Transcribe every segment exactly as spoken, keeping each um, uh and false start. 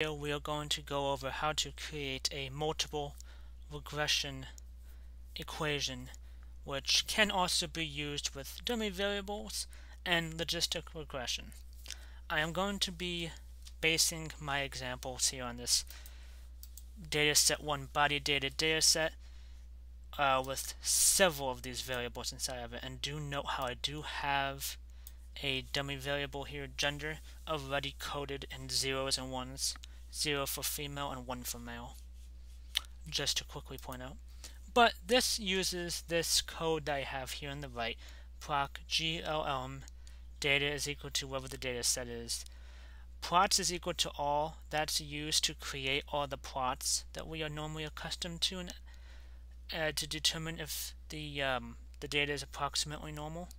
Here we are going to go over how to create a multiple regression equation, which can also be used with dummy variables and logistic regression. I am going to be basing my examples here on this dataset one body data dataset uh, with several of these variables inside of it. And do note how I do have a dummy variable here, gender, already coded in zeros and ones, zero for female and one for male, just to quickly point out. But this uses this code that I have here on the right, PROC G L M, data is equal to whatever the data set is. Plots is equal to all, that's used to create all the plots that we are normally accustomed to and, uh, to determine if the, um, the data is approximately normal.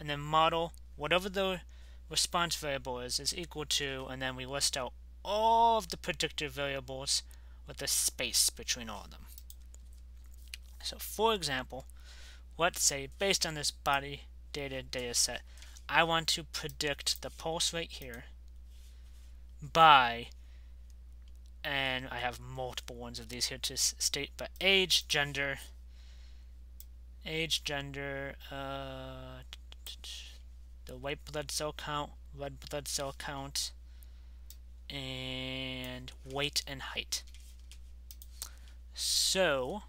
And then model, whatever the response variable is, is equal to, and then we list out all of the predictor variables with a space between all of them. So for example, let's say based on this body data data set, I want to predict the pulse rate here by, and I have multiple ones of these here to state, but age, gender, age, gender, uh, the white blood cell count, red blood cell count, and weight and height. So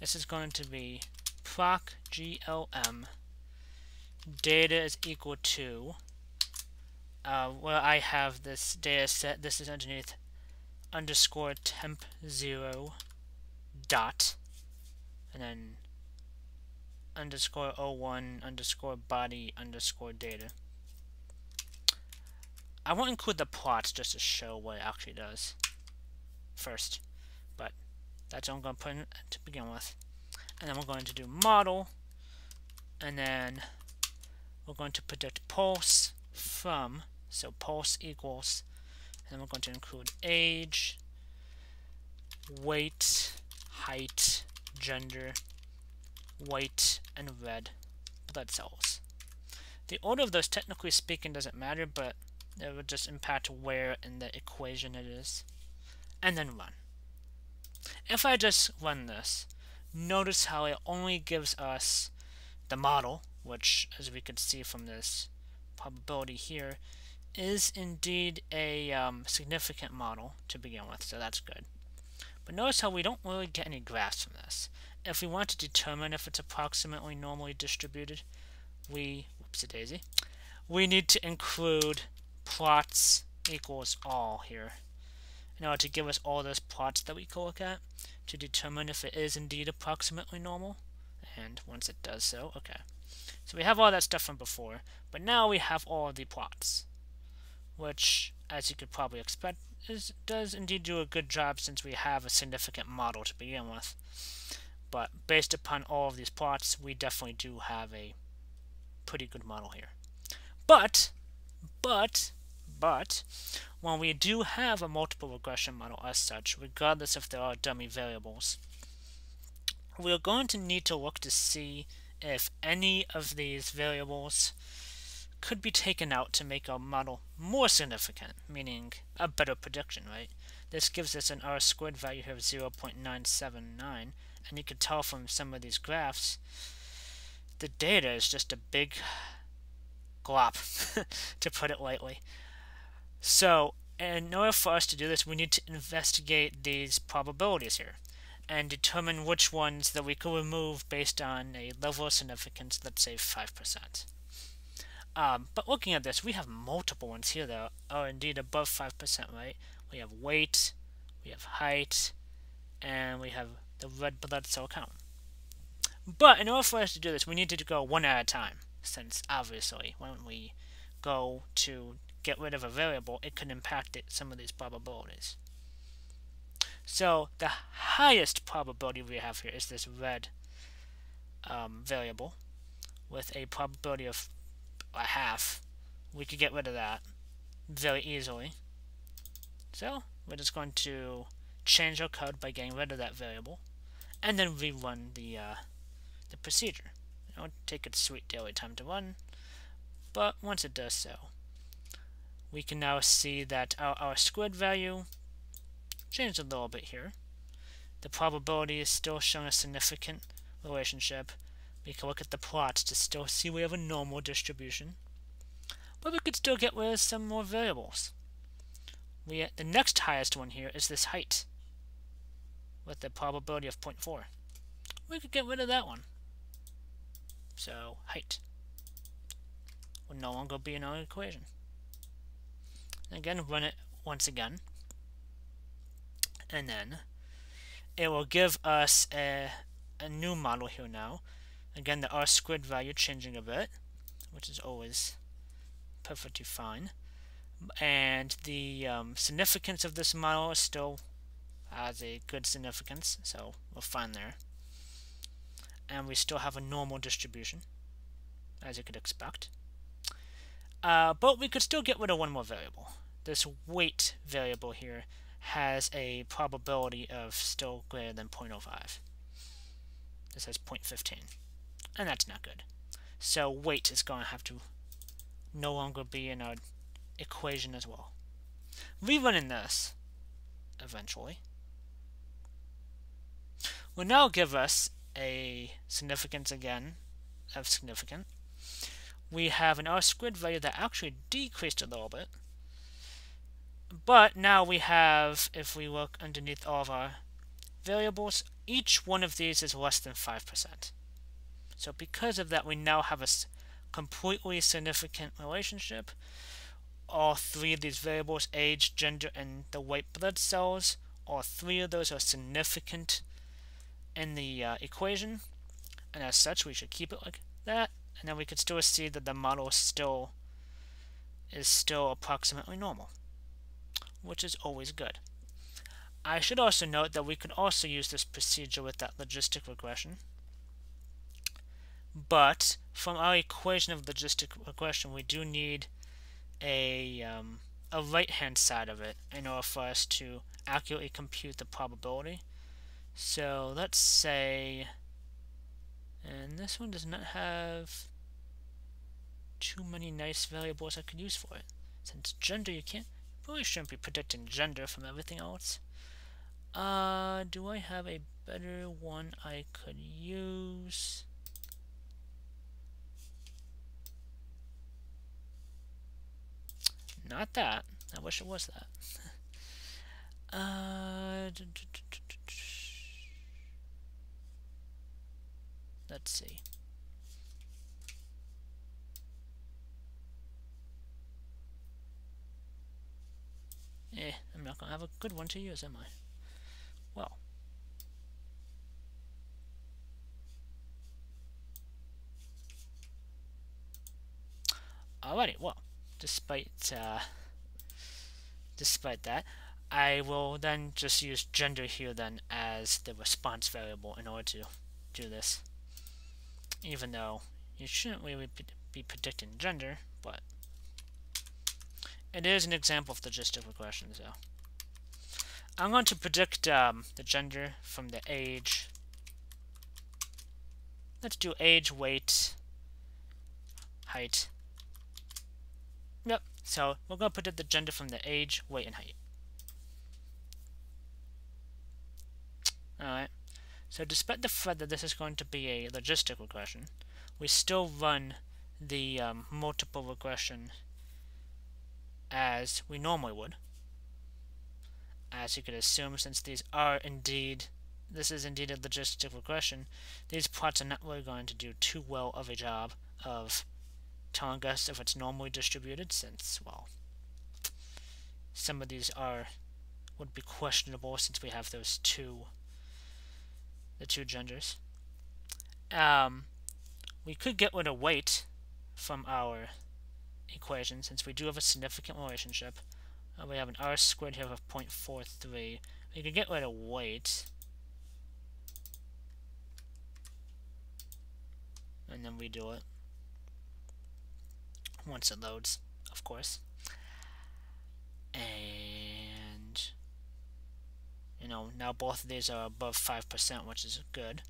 this is going to be PROC G L M data is equal to uh, where I have this data set. This is underneath underscore temp zero dot and then underscore oh one underscore body underscore data. I won't include the plots just to show what it actually does first, but that's what I'm going to put in to begin with. And then we're going to do model, and then we're going to predict pulse from, so pulse equals, and then we're going to include age, weight, height, gender, white, and red blood cells. The order of those, technically speaking, doesn't matter, but it would just impact where in the equation it is. And then run. If I just run this, notice how it only gives us the model, which, as we could see from this probability here, is indeed a um, significant model to begin with, so that's good. But notice how we don't really get any graphs from this. If we want to determine if it's approximately normally distributed, we, whoopsie-daisy, we need to include plots equals all here, in order to give us all those plots that we can look at to determine if it is indeed approximately normal. And once it does so, okay. So we have all that stuff from before, but now we have all of the plots, which, as you could probably expect, is, does indeed do a good job since we have a significant model to begin with. But based upon all of these plots, we definitely do have a pretty good model here. But, but, But, when we do have a multiple regression model as such, regardless if there are dummy variables, we're going to need to look to see if any of these variables could be taken out to make our model more significant, meaning a better prediction, right? This gives us an R squared value here of zero point nine seven nine, and you can tell from some of these graphs, the data is just a big glop, to put it lightly. So, in order for us to do this, we need to investigate these probabilities here and determine which ones that we could remove based on a level of significance, let's say five percent. Um, but looking at this, we have multiple ones here that are indeed above five percent, right? We have weight, we have height, and we have the red blood cell count. But in order for us to do this, we need to go one at a time, since obviously when we go to get rid of a variable, it could impact it, some of these probabilities. So the highest probability we have here is this red um, variable with a probability of a half. We could get rid of that very easily. So we're just going to change our code by getting rid of that variable and then rerun the, uh, the procedure. It won't take its sweet daily time to run, but once it does so, we can now see that our, our squid value changed a little bit here. The probability is still showing a significant relationship. We can look at the plots to still see we have a normal distribution, but we could still get rid of some more variables. We, the next highest one here is this height with the probability of zero point four. We could get rid of that one. So height will no longer be in our equation. And again, run it once again, and then it will give us a, a new model here now. Again, the R squared value changing a bit, which is always perfectly fine. And the um, significance of this model is still has a good significance, so we're fine there. And we still have a normal distribution, as you could expect. Uh, but we could still get rid of one more variable. This weight variable here has a probability of still greater than zero point zero five. This has zero point one five, and that's not good. So weight is going to have to no longer be in our equation as well. Rerunning this eventually will now give us a significance again of significant. We have an R squared value that actually decreased a little bit, but now we have, if we look underneath all of our variables, each one of these is less than five percent. So because of that, we now have a completely significant relationship. All three of these variables, age, gender, and the white blood cells, all three of those are significant in the uh, equation, and as such we should keep it like that. And then we could still see that the model still is still approximately normal, which is always good. I should also note that we could also use this procedure with that logistic regression, but from our equation of logistic regression we do need a, um, a right-hand side of it in order for us to accurately compute the probability. So let's say, and this one does not have too many nice variables I could use for it. Since gender, you can't, really shouldn't be predicting gender from everything else. Uh, do I have a better one I could use? Not that. I wish it was that. uh, Let's see. Eh, I'm not going to have a good one to use, am I? Well. Alrighty, well, despite, uh, despite that, I will then just use gender here then as the response variable in order to do this. Even though you shouldn't really be predicting gender, but it is an example of logistic regression, so. I'm going to predict um, the gender from the age. Let's do age, weight, height. Yep, so we're going to predict the gender from the age, weight, and height. Alright. So despite the fact that this is going to be a logistic regression, we still run the um, multiple regression as we normally would. As you could assume, since these are indeed, this is indeed a logistic regression, these plots are not really going to do too well of a job of telling us if it's normally distributed, since, well, some of these are would be questionable since we have those two the two genders. Um, we could get rid of weight from our equation since we do have a significant relationship. Uh, we have an R squared here of zero point four three. We could get rid of weight. And then redo it. Once it loads, of course. And you know, now both of these are above five percent, which is good.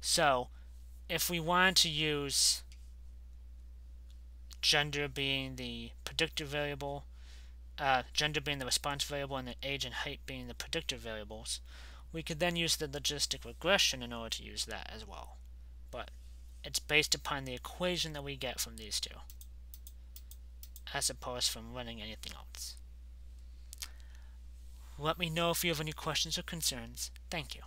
So, if we wanted to use gender being the predictor variable, uh, gender being the response variable and the age and height being the predictor variables. We could then use the logistic regression in order to use that as well. But it's based upon the equation that we get from these two, as opposed from running anything else. Let me know if you have any questions or concerns. Thank you.